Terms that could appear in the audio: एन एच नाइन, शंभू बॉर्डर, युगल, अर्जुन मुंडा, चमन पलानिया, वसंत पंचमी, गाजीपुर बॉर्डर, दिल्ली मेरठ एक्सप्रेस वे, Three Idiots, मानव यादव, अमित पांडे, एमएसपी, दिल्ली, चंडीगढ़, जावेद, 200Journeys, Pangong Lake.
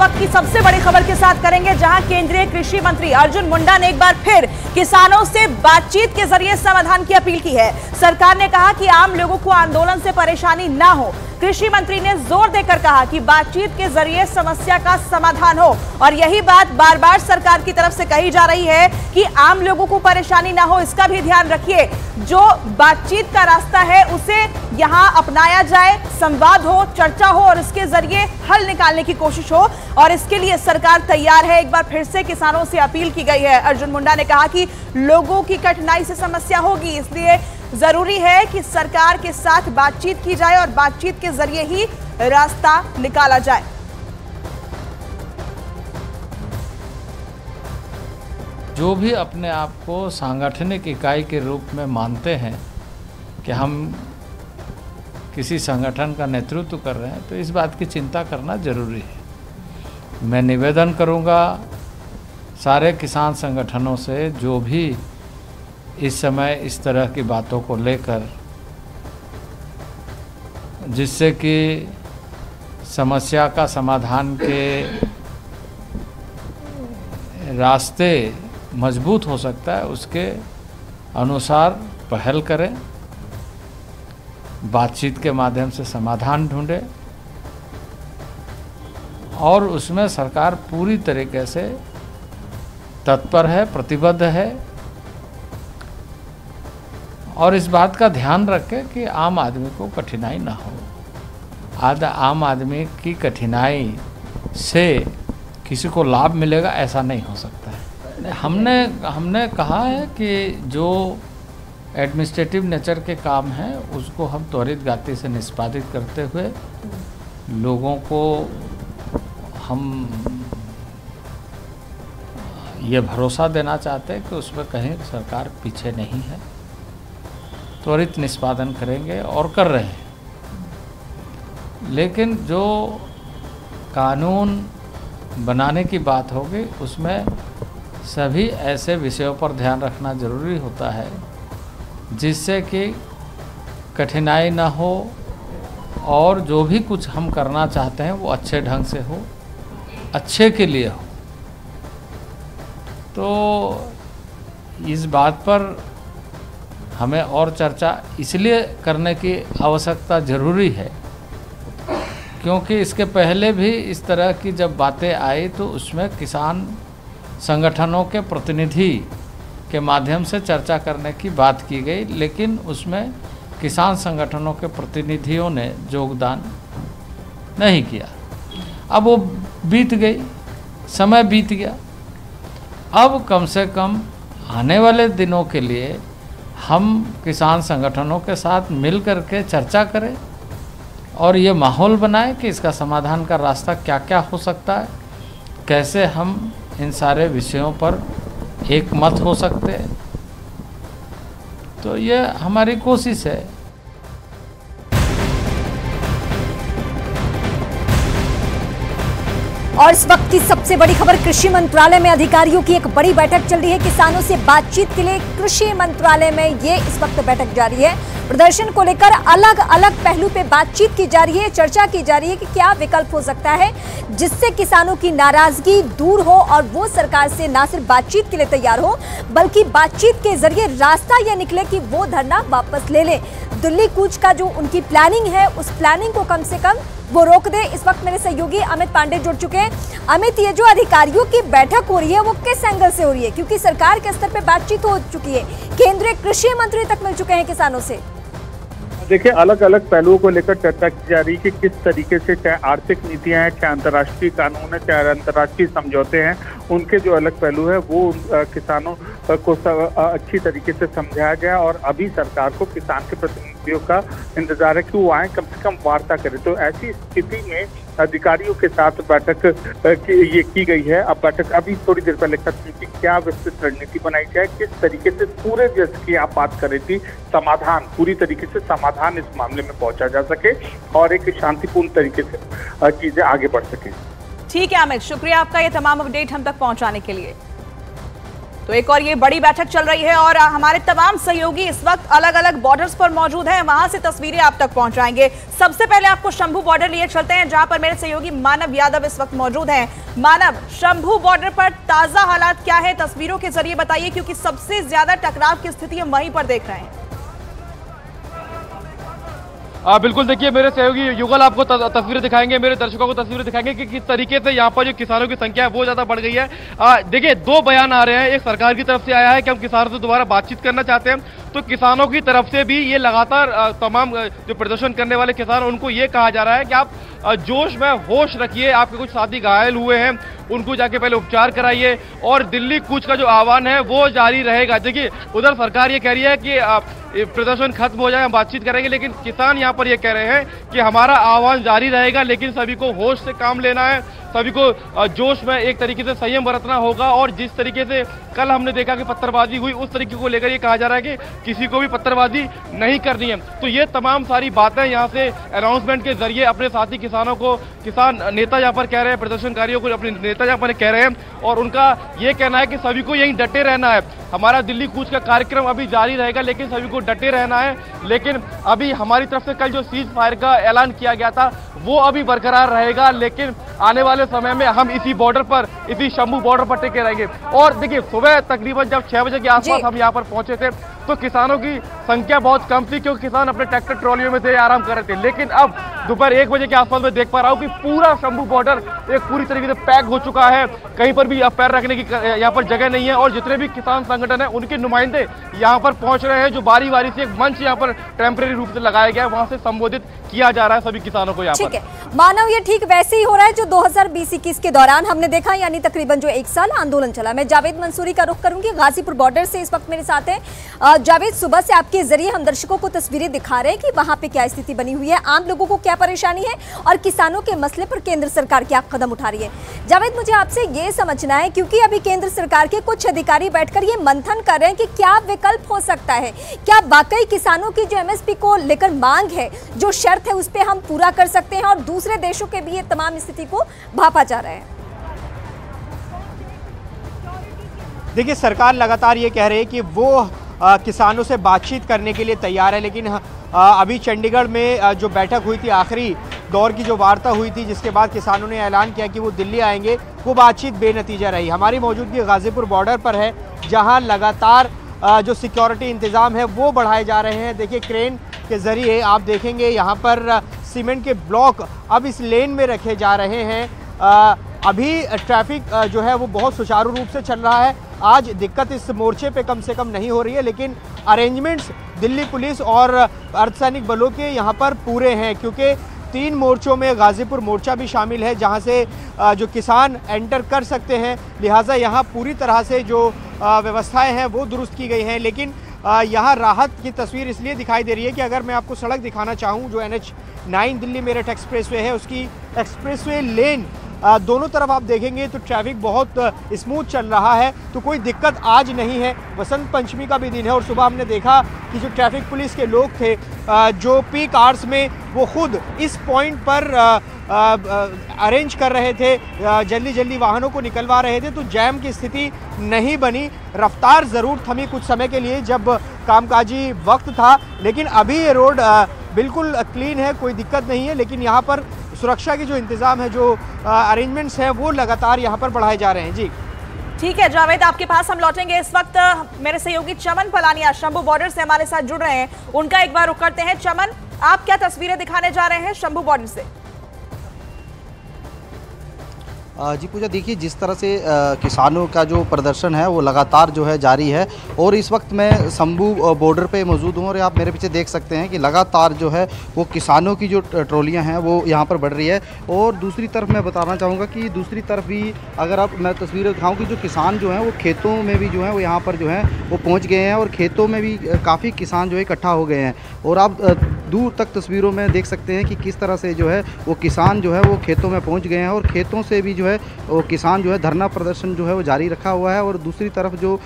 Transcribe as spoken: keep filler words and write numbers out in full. वक्त की सबसे बड़ी खबर के साथ करेंगे, जहां केंद्रीय कृषि मंत्री अर्जुन मुंडा ने एक बार फिर किसानों से बातचीत के जरिए समाधान की अपील की है। सरकार ने कहा कि आम लोगों को आंदोलन से परेशानी ना हो। कृषि मंत्री ने जोर देकर कहा कि बातचीत के जरिए समस्या का समाधान हो, और यही बात बार बार सरकार की तरफ से कही जा रही है कि आम लोगों को परेशानी ना हो, इसका भी ध्यान रखिए। जो बातचीत का रास्ता है उसे यहाँ अपनाया जाए, संवाद हो, चर्चा हो और इसके जरिए हल निकालने की कोशिश हो, और इसके लिए सरकार तैयार है। एक बार फिर से किसानों से अपील की गई है। अर्जुन मुंडा ने कहा कि लोगों की कठिनाई से समस्या होगी, इसलिए जरूरी है कि सरकार के साथ बातचीत की जाए और बातचीत के जरिए ही रास्ता निकाला जाए। जो भी अपने आप को सांगठनिक इकाई के रूप में मानते हैं कि हम किसी संगठन का नेतृत्व कर रहे हैं, तो इस बात की चिंता करना जरूरी है। मैं निवेदन करूंगा सारे किसान संगठनों से, जो भी इस समय इस तरह की बातों को लेकर, जिससे कि समस्या का समाधान के रास्ते मजबूत हो सकता है, उसके अनुसार पहल करें, बातचीत के माध्यम से समाधान ढूंढे, और उसमें सरकार पूरी तरीके से तत्पर है, प्रतिबद्ध है, और इस बात का ध्यान रखें कि आम आदमी को कठिनाई ना हो। आज आम आदमी की कठिनाई से किसी को लाभ मिलेगा ऐसा नहीं हो सकता है। हमने हमने कहा है कि जो एडमिनिस्ट्रेटिव नेचर के काम हैं उसको हम त्वरित गति से निष्पादित करते हुए लोगों को हम ये भरोसा देना चाहते हैं कि उसमें कहीं सरकार पीछे नहीं है। त्वरित निष्पादन करेंगे और कर रहे हैं, लेकिन जो कानून बनाने की बात होगी उसमें सभी ऐसे विषयों पर ध्यान रखना जरूरी होता है जिससे कि कठिनाई ना हो, और जो भी कुछ हम करना चाहते हैं वो अच्छे ढंग से हो, अच्छे के लिए हो। तो इस बात पर हमें और चर्चा इसलिए करने की आवश्यकता ज़रूरी है क्योंकि इसके पहले भी इस तरह की जब बातें आई तो उसमें किसान संगठनों के प्रतिनिधि के माध्यम से चर्चा करने की बात की गई, लेकिन उसमें किसान संगठनों के प्रतिनिधियों ने योगदान नहीं किया। अब वो बीत गई, समय बीत गया। अब कम से कम आने वाले दिनों के लिए हम किसान संगठनों के साथ मिल कर के चर्चा करें और ये माहौल बनाएं कि इसका समाधान का रास्ता क्या क्या हो सकता है, कैसे हम इन सारे विषयों पर एक मत हो सकते हैं। तो ये हमारी कोशिश है। और इस वक्त की सबसे बड़ी खबर, कृषि मंत्रालय में अधिकारियों की एक बड़ी बैठक चल रही है। किसानों से बातचीत के लिए कृषि मंत्रालय में ये इस वक्त बैठक जारी है। प्रदर्शन को लेकर अलग अलग पहलू पे बातचीत की जा रही है, चर्चा की जा रही है कि क्या विकल्प हो सकता है जिससे किसानों की नाराजगी दूर हो और वो सरकार से ना सिर्फ बातचीत के लिए तैयार हो बल्कि बातचीत के जरिए रास्ता यह निकले कि वो धरना वापस ले ले। दिल्ली कूच का जो उनकी प्लानिंग है उस प्लानिंग को कम से कम वो रोक दे। इस वक्त मेरे सहयोगी अमित पांडे जुड़ चुके हैं। अमित, ये जो अधिकारियों की बैठक हो रही है वो किस एंगल से हो रही है, क्योंकि सरकार के स्तर पर बातचीत हो चुकी है, केंद्रीय कृषि मंत्री तक मिल चुके हैं किसानों से। देखिए, अलग अलग पहलुओं को लेकर चर्चा की जा रही है कि किस तरीके से, चाहे आर्थिक नीतियां हैं, चाहे अंतर्राष्ट्रीय कानून है, चाहे अंतर्राष्ट्रीय समझौते हैं, उनके जो अलग पहलू है वो आ, किसानों को अच्छी तरीके से समझाया गया। और अभी सरकार को किसान के प्रतिनिधियों का इंतजार है कि वो आए, कम से कम वार्ता करें। तो ऐसी स्थिति में अधिकारियों के साथ बैठक ये की गई है। अब बैठक अभी थोड़ी देर पहले खत्म की, क्या विस्तृत रणनीति बनाई जाए, किस तरीके से पूरे, जैसे कि आप बात कर रही थी, समाधान, पूरी तरीके से समाधान इस मामले में पहुंचा जा सके और एक शांतिपूर्ण तरीके से चीजें आगे बढ़ सके। ठीक है अमित, शुक्रिया आपका ये तमाम अपडेट हम तक पहुँचाने के लिए। तो एक और ये बड़ी बैठक चल रही है और हमारे तमाम सहयोगी इस वक्त अलग अलग बॉर्डर्स पर मौजूद हैं, वहां से तस्वीरें आप तक पहुंचाएंगे। सबसे पहले आपको शंभू बॉर्डर लिए चलते हैं जहां पर मेरे सहयोगी मानव यादव इस वक्त मौजूद हैं। मानव, शंभू बॉर्डर पर ताजा हालात क्या है, तस्वीरों के जरिए बताइए, क्योंकि सबसे ज्यादा टकराव की स्थिति हम वहीं पर देख रहे हैं। आ, बिल्कुल देखिए मेरे सहयोगी युगल आपको तस्वीरें दिखाएंगे, मेरे दर्शकों को तस्वीरें दिखाएंगे कि किस तरीके से यहाँ पर जो किसानों की संख्या है वो ज़्यादा बढ़ गई है। देखिए दो बयान आ रहे हैं, एक सरकार की तरफ से आया है कि हम किसानों से दोबारा बातचीत करना चाहते हैं, तो किसानों की तरफ से भी ये लगातार तमाम जो प्रदर्शन करने वाले किसान उनको ये कहा जा रहा है कि आप जोश में होश रखिए, आपके कुछ साथी घायल हुए हैं उनको जाके पहले उपचार कराइए और दिल्ली कूच का जो आह्वान है वो जारी रहेगा। देखिए उधर सरकार ये कह रही है कि प्रदर्शन खत्म हो जाए हम बातचीत करेंगे, लेकिन किसान यहाँ पर ये कह रहे हैं कि हमारा आह्वान जारी रहेगा, लेकिन सभी को होश से काम लेना है, सभी को जोश में एक तरीके से संयम बरतना होगा। और जिस तरीके से कल हमने देखा कि पत्थरबाजी हुई, उस तरीके को लेकर ये कहा जा रहा है कि किसी को भी पत्थरबाजी नहीं करनी है। तो ये तमाम सारी बातें यहाँ से अनाउंसमेंट के जरिए अपने साथी किसानों को किसान नेता यहाँ पर कह रहे हैं, प्रदर्शनकारियों को अपने नेता यहाँ पर कह रहे हैं और उनका ये कहना है कि सभी को यहीं डटे रहना है, हमारा दिल्ली कूच का कार्यक्रम अभी जारी रहेगा लेकिन सभी को डटे रहना है, लेकिन अभी हमारी तरफ से कल जो सीज फायर का ऐलान किया गया था वो अभी बरकरार रहेगा, लेकिन आने वाले समय में हम इसी बॉर्डर पर, इसी शंभू बॉर्डर पर टिके रहेंगे। और देखिए सुबह तकरीबन जब छह बजे के आसपास हम यहाँ पर पहुंचे थे तो किसानों की संख्या बहुत कम थी क्योंकि किसान अपने ट्रैक्टर ट्रॉलियों में से आराम कर रहे थे, लेकिन अब दोपहर एक बजे के आसपास मैं देख पा रहा हूँ कि पूरा शंभू बॉर्डर एक पूरी तरीके से पैक हो चुका है, कहीं पर भी पैर रखने की यहाँ पर जगह नहीं है और जितने भी किसान संगठन है उनके नुमाइंदे यहाँ पर पहुंच रहे हैं, जो बारी बारी से एक मंच यहाँ पर टेम्परेरी रूप से लगाया गया है, वहां से संबोधित किया जा रहा है सभी किसानों को यहाँ पर। मानव ये ठीक वैसे ही हो रहा है जो दो हजार बीस इक्कीस के दौरान हमने देखा, यानी तकरीबन जो एक साल आंदोलन चला। मैं जावेद मंसूरी का रुख करूंगी, गाजीपुर बॉर्डर से इस वक्त मेरे साथ है जावेद। सुबह से आपके जरिए हम दर्शकों को तस्वीरें दिखा रहे हैं कि वहां पे क्या स्थिति बनी हुई है, आम लोगों को क्या परेशानी है और किसानों के मसले पर केंद्र सरकार क्या कदम उठा रही है। जावेद मुझे आपसे ये समझना है, क्योंकि अभी केंद्र सरकार के कुछ अधिकारी बैठकर ये मंथन कर रहे हैं कि क्या विकल्प हो सकता है, क्या वाकई किसानों की जो एमएसपी को लेकर मांग है, जो शर्त है उस पर हम पूरा कर सकते हैं और दूसरे देशों के भी ये तमाम स्थिति को भांपा जा रहा है। देखिए सरकार लगातार ये कह रही है कि वो आ, किसानों से बातचीत करने के लिए तैयार है, लेकिन आ, अभी चंडीगढ़ में आ, जो बैठक हुई थी, आखिरी दौर की जो वार्ता हुई थी जिसके बाद किसानों ने ऐलान किया कि वो दिल्ली आएंगे, वो बातचीत बेनतीजा रही। हमारी मौजूदगी गाजीपुर बॉर्डर पर है जहां लगातार आ, जो सिक्योरिटी इंतज़ाम है वो बढ़ाए जा रहे हैं। देखिए क्रेन के ज़रिए आप देखेंगे यहाँ पर सीमेंट के ब्लॉक अब इस लेन में रखे जा रहे हैं। आ, अभी ट्रैफिक जो है वो बहुत सुचारू रूप से चल रहा है, आज दिक्कत इस मोर्चे पे कम से कम नहीं हो रही है, लेकिन अरेंजमेंट्स दिल्ली पुलिस और अर्धसैनिक बलों के यहाँ पर पूरे हैं क्योंकि तीन मोर्चों में गाजीपुर मोर्चा भी शामिल है जहाँ से जो किसान एंटर कर सकते हैं, लिहाजा यहाँ पूरी तरह से जो व्यवस्थाएं हैं वो दुरुस्त की गई हैं। लेकिन यहाँ राहत की तस्वीर इसलिए दिखाई दे रही है कि अगर मैं आपको सड़क दिखाना चाहूँ, जो एन एच नाइन दिल्ली मेरठ एक्सप्रेस वे है उसकी एक्सप्रेस वे लेन दोनों तरफ आप देखेंगे तो ट्रैफिक बहुत स्मूथ चल रहा है, तो कोई दिक्कत आज नहीं है। वसंत पंचमी का भी दिन है और सुबह हमने देखा कि जो ट्रैफिक पुलिस के लोग थे जो पीक आवर्स में वो खुद इस पॉइंट पर अरेंज कर रहे थे, जल्दी जल्दी वाहनों को निकलवा रहे थे, तो जैम की स्थिति नहीं बनी। रफ्तार ज़रूर थमी कुछ समय के लिए जब कामकाजी वक्त था, लेकिन अभी ये रोड बिल्कुल क्लीन है, कोई दिक्कत नहीं है। लेकिन यहाँ पर सुरक्षा की जो इंतज़ाम है, जो अरेंजमेंट्स हैं वो लगातार यहाँ पर बढ़ाए जा रहे हैं। जी ठीक है जावेद, आपके पास हम लौटेंगे। इस वक्त मेरे सहयोगी चमन पलानिया शंभू बॉर्डर से हमारे साथ जुड़ रहे हैं, उनका एक बार रुख करते हैं। चमन, आप क्या तस्वीरें दिखाने जा रहे हैं शंभू बॉर्डर से? जी पूजा, देखिए जिस तरह से किसानों का जो प्रदर्शन है वो लगातार जो है जारी है और इस वक्त मैं शंभू बॉर्डर पे मौजूद हूँ और आप मेरे पीछे देख सकते हैं कि लगातार जो है वो किसानों की जो ट्रॉलियाँ हैं वो यहाँ पर बढ़ रही है। और दूसरी तरफ मैं बताना चाहूँगा कि दूसरी तरफ भी अगर आप मैं तस्वीरें दिखाऊँ कि जो किसान जो हैं वो खेतों में भी जो है वो यहाँ पर जो है वो पहुँच गए हैं और खेतों में भी काफ़ी किसान जो है इकट्ठा हो गए हैं और आप दूर तक तस्वीरों में देख सकते हैं कि किस तरह से जो है वो किसान जो है वो खेतों में पहुँच गए हैं और खेतों से भी है वो किसान जो है धरना प्रदर्शन जो है वो जारी रखा हुआ है। और दूसरी तरफ जो